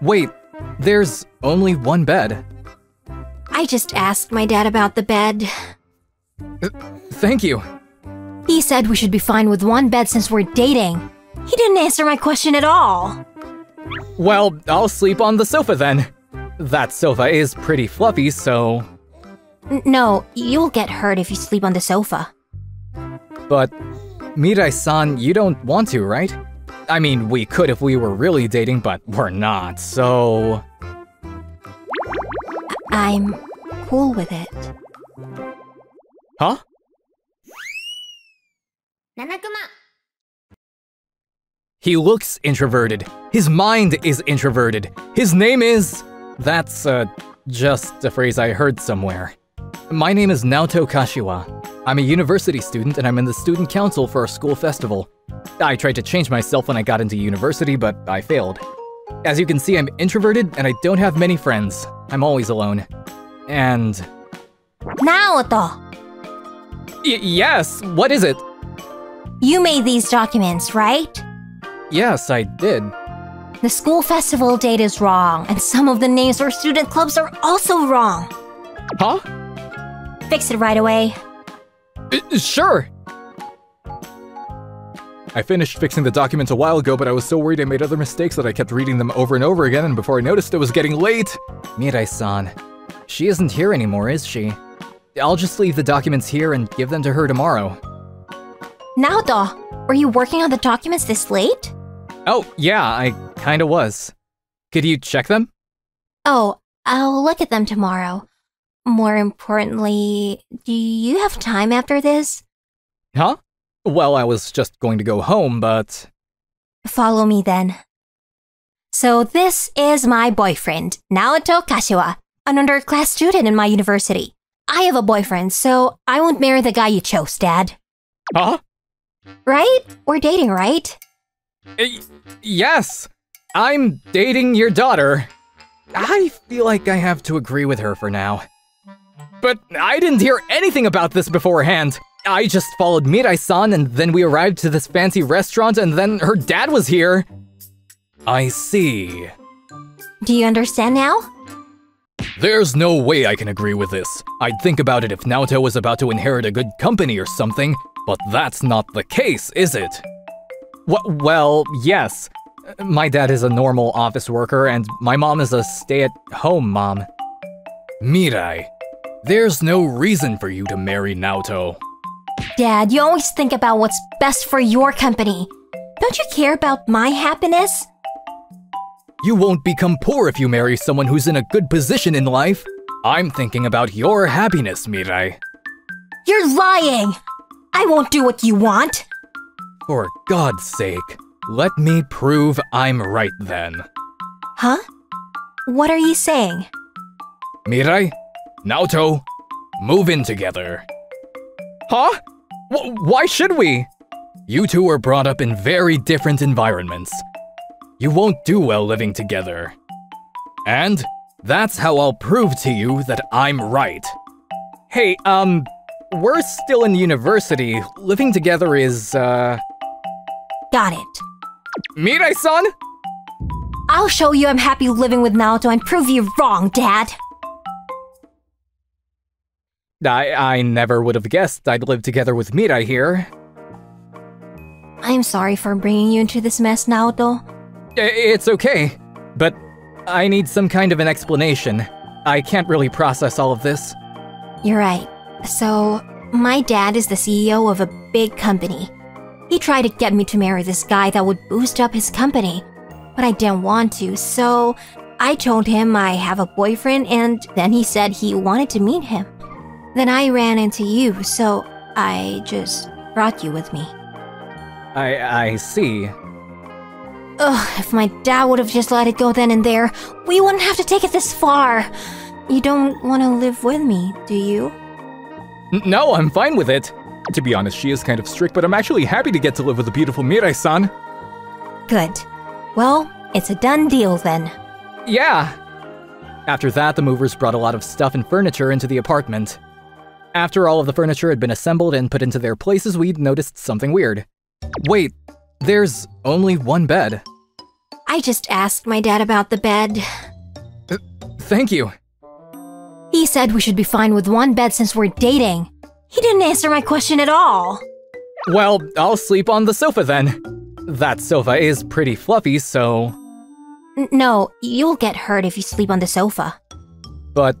Wait, there's only one bed. I just asked my dad about the bed. Thank you. He said we should be fine with one bed since we're dating. He didn't answer my question at all. Well, I'll sleep on the sofa then. That sofa is pretty fluffy, so... No, you'll get hurt if you sleep on the sofa. But, Mirai-san, you don't want to, right? I mean, we could if we were really dating, but we're not, so... I'm cool with it. Huh? Nanakuma! He looks introverted. His mind is introverted. His name is... That's, just a phrase I heard somewhere. My name is Naoto Kashiwa. I'm a university student and I'm in the student council for our school festival. I tried to change myself when I got into university, but I failed. As you can see, I'm introverted and I don't have many friends. I'm always alone. And... Naoto! Yes, what is it? You made these documents, right? Yes, I did. The school festival date is wrong, and some of the names for student clubs are also wrong. Huh? Fix it right away. Sure. I finished fixing the documents a while ago, but I was so worried I made other mistakes that I kept reading them over and over again, and before I noticed it was getting late. Mirai-san. She isn't here anymore, is she? I'll just leave the documents here and give them to her tomorrow. Naoto, were you working on the documents this late? Oh, yeah, I kinda was. Could you check them? Oh, I'll look at them tomorrow. More importantly, do you have time after this? Huh? Well, I was just going to go home, but... Follow me then. So this is my boyfriend, Naoto Kashiwa, an underclass student in my university. I have a boyfriend, so I won't marry the guy you chose, Dad. Huh? Right? We're dating, right? Yes, I'm dating your daughter. I feel like I have to agree with her for now. But I didn't hear anything about this beforehand. I just followed Mirai-san and then we arrived to this fancy restaurant and then her dad was here. I see. Do you understand now? There's no way I can agree with this. I'd think about it if Naoto was about to inherit a good company or something, but that's not the case, is it? Well, yes. My dad is a normal office worker, and my mom is a stay-at-home mom. Mirai, there's no reason for you to marry Naoto. Dad, you always think about what's best for your company. Don't you care about my happiness? You won't become poor if you marry someone who's in a good position in life. I'm thinking about your happiness, Mirai. You're lying! I won't do what you want! For God's sake, let me prove I'm right then. Huh? What are you saying? Mirai, Naoto, move in together. Huh? Why should we? You two were brought up in very different environments. You won't do well living together. And that's how I'll prove to you that I'm right. Hey, we're still in university. Living together is, Got it. Mirai-san? I'll show you I'm happy living with Naoto and prove you wrong, Dad. I never would have guessed I'd live together with Mirai here. I'm sorry for bringing you into this mess, Naoto. It's okay, but I need some kind of an explanation. I can't really process all of this. You're right. So, my dad is the CEO of a big company. He tried to get me to marry this guy that would boost up his company, but I didn't want to, so I told him I have a boyfriend and then he said he wanted to meet him. Then I ran into you, so I just brought you with me. I see. Ugh, if my dad would have just let it go then and there, we wouldn't have to take it this far. You don't want to live with me, do you? No, I'm fine with it. To be honest, she is kind of strict, but I'm actually happy to get to live with the beautiful Mirai-san. Good. Well, it's a done deal then. Yeah. After that, the movers brought a lot of stuff and furniture into the apartment. After all of the furniture had been assembled and put into their places, we'd noticed something weird. Wait, there's only one bed. I just asked my dad about the bed. Thank you. He said we should be fine with one bed since we're dating. He didn't answer my question at all. Well, I'll sleep on the sofa then. That sofa is pretty fluffy, so... No, you'll get hurt if you sleep on the sofa. But,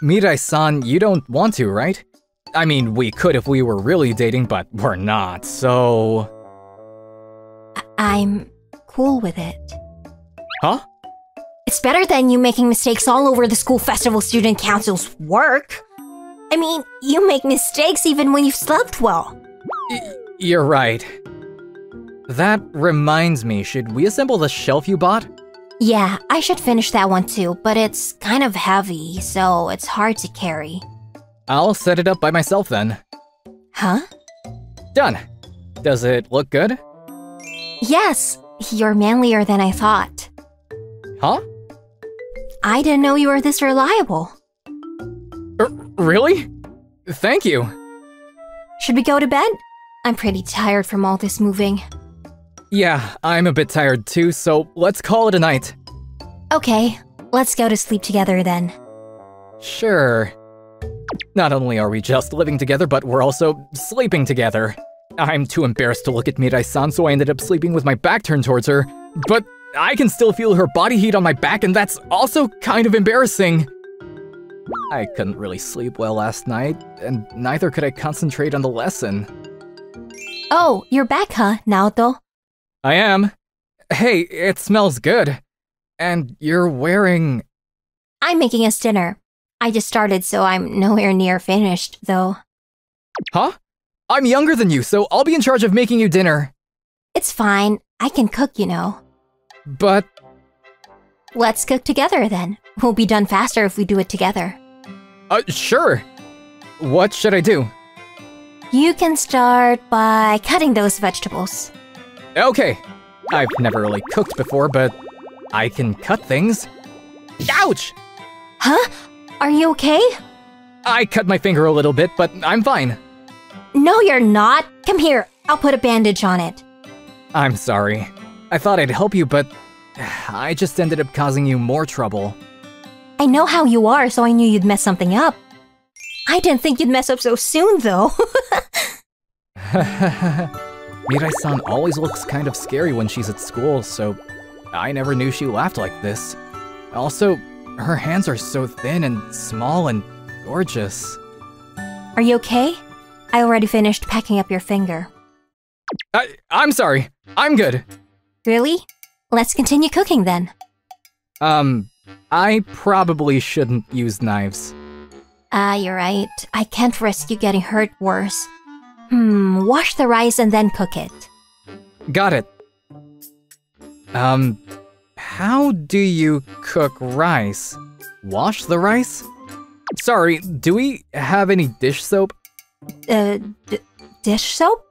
Mirai-san, you don't want to, right? I mean, we could if we were really dating, but we're not, so... I'm cool with it. Huh? It's better than you making mistakes all over the school festival student council's work. I mean, you make mistakes even when you've slept well. You're right. That reminds me, should we assemble the shelf you bought? Yeah, I should finish that one too, but it's kind of heavy, so it's hard to carry. I'll set it up by myself then. Huh? Done. Does it look good? Yes, you're manlier than I thought. Huh? I didn't know you were this reliable. Really? Thank you. Should we go to bed? I'm pretty tired from all this moving. Yeah, I'm a bit tired too, so let's call it a night. Okay, let's go to sleep together then. Sure. Not only are we just living together, but we're also sleeping together. I'm too embarrassed to look at Mirai-san, so I ended up sleeping with my back turned towards her. But I can still feel her body heat on my back, and that's also kind of embarrassing. I couldn't really sleep well last night, and neither could I concentrate on the lesson. Oh, you're back, huh, Naoto? I am. Hey, it smells good. And you're wearing... I'm making us dinner. I just started, so I'm nowhere near finished, though. Huh? I'm younger than you, so I'll be in charge of making you dinner. It's fine. I can cook, you know. But... Let's cook together, then. We'll be done faster if we do it together. Sure. What should I do? You can start by cutting those vegetables. Okay. I've never really cooked before, but I can cut things. Ouch! Huh? Are you okay? I cut my finger a little bit, but I'm fine. No, you're not. Come here. I'll put a bandage on it. I'm sorry. I thought I'd help you, but I just ended up causing you more trouble. I know how you are, so I knew you'd mess something up. I didn't think you'd mess up so soon, though. Mirai-san always looks kind of scary when she's at school, so I never knew she laughed like this. Also, her hands are so thin and small and gorgeous. Are you okay? I already finished packing up your finger. I'm sorry. I'm good. Really? Let's continue cooking then. I probably shouldn't use knives. You're right. I can't risk you getting hurt worse. Wash the rice and then cook it. Got it. How do you cook rice? Wash the rice? Sorry, do we have any dish soap? Dish soap?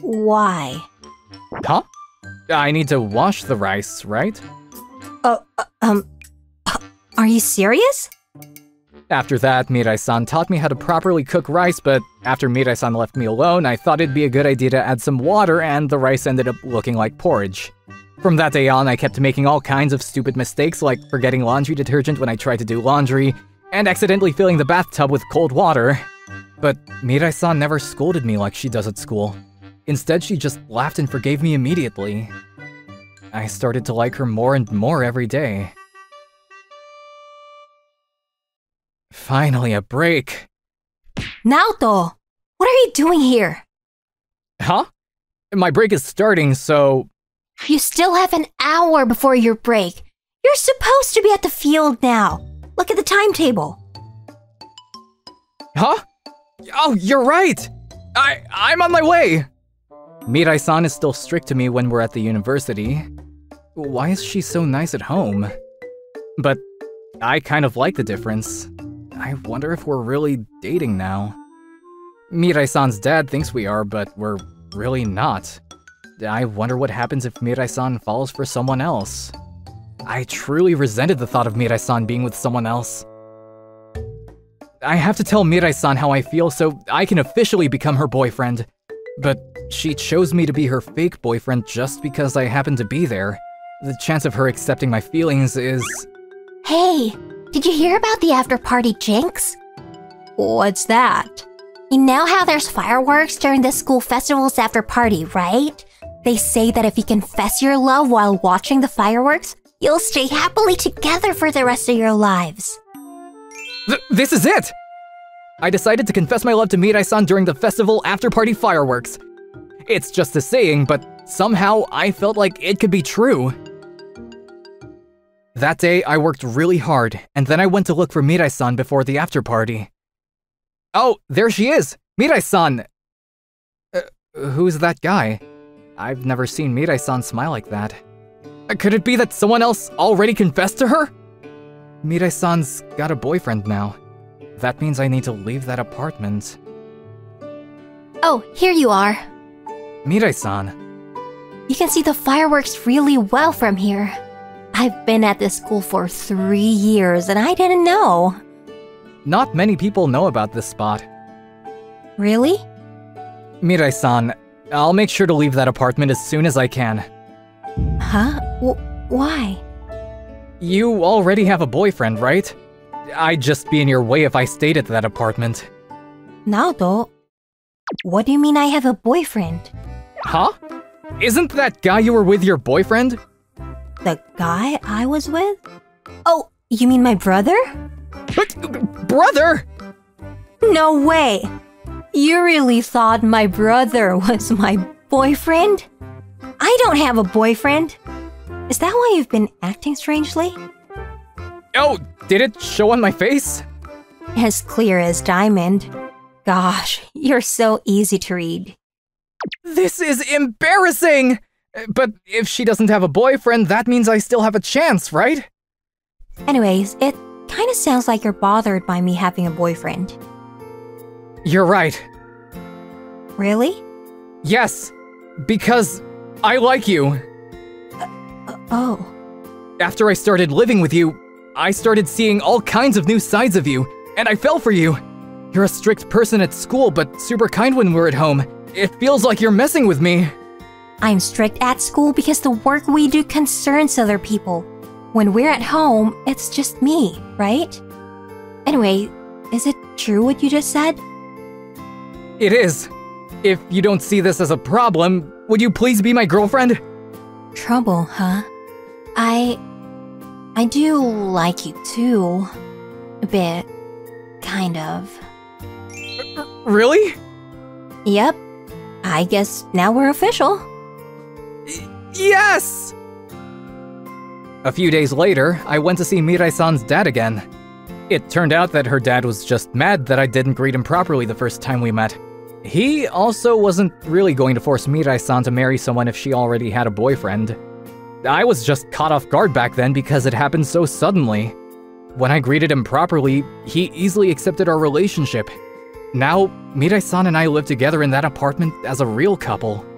Why? Huh? I need to wash the rice, right? Are you serious? After that, Mirai-san taught me how to properly cook rice, but after Mirai-san left me alone, I thought it'd be a good idea to add some water, and the rice ended up looking like porridge. From that day on, I kept making all kinds of stupid mistakes, like forgetting laundry detergent when I tried to do laundry, and accidentally filling the bathtub with cold water. But Mirai-san never scolded me like she does at school. Instead, she just laughed and forgave me immediately. I started to like her more and more every day. Finally, a break. Naoto! What are you doing here? Huh? My break is starting, so... You still have an hour before your break. You're supposed to be at the field now. Look at the timetable. Huh? Oh, you're right! I'm on my way! Mirai-san is still strict to me when we're at the university. Why is she so nice at home? But I kind of like the difference. I wonder if we're really dating now. Mirai-san's dad thinks we are, but we're really not. I wonder what happens if Mirai-san falls for someone else. I truly resented the thought of Mirai-san being with someone else. I have to tell Mirai-san how I feel so I can officially become her boyfriend. But she chose me to be her fake boyfriend just because I happened to be there. The chance of her accepting my feelings is... Hey! Did you hear about the after-party jinx? What's that? You know how there's fireworks during the school festival's after-party, right? They say that if you confess your love while watching the fireworks, you'll stay happily together for the rest of your lives. This is it! I decided to confess my love to Mirai-san during the festival after-party fireworks. It's just a saying, but somehow I felt like it could be true. That day, I worked really hard, and then I went to look for Mirai-san before the after-party. Oh, there she is! Mirai-san! Who's that guy? I've never seen Mirai-san smile like that. Could it be that someone else already confessed to her? Mirai-san's got a boyfriend now. That means I need to leave that apartment. Oh, here you are. Mirai-san. You can see the fireworks really well from here. I've been at this school for 3 years and I didn't know. Not many people know about this spot. Really? Mirai-san, I'll make sure to leave that apartment as soon as I can. Huh? Why? You already have a boyfriend, right? I'd just be in your way if I stayed at that apartment. Naoto, what do you mean I have a boyfriend? Huh? Isn't that guy you were with your boyfriend? The guy I was with? Oh, you mean my brother? Brother? No way! You really thought my brother was my boyfriend? I don't have a boyfriend! Is that why you've been acting strangely? Oh, did it show on my face? As clear as diamond. Gosh, you're so easy to read. This is embarrassing! But if she doesn't have a boyfriend, that means I still have a chance, right? Anyways, it kinda sounds like you're bothered by me having a boyfriend. You're right. Really? Yes, because I like you. Oh. After I started living with you, I started seeing all kinds of new sides of you, and I fell for you. You're a strict person at school, but super kind when we're at home. It feels like you're messing with me. I'm strict at school because the work we do concerns other people. When we're at home, it's just me, right? Anyway, is it true what you just said? It is. If you don't see this as a problem, would you please be my girlfriend? Trouble, huh? I do like you too. A bit. Kind of. Really? Yep. I guess now we're official. Yes! A few days later, I went to see Mirai-san's dad again. It turned out that her dad was just mad that I didn't greet him properly the first time we met. He also wasn't really going to force Mirai-san to marry someone if she already had a boyfriend. I was just caught off guard back then because it happened so suddenly. When I greeted him properly, he easily accepted our relationship. Now, Mirai-san and I live together in that apartment as a real couple.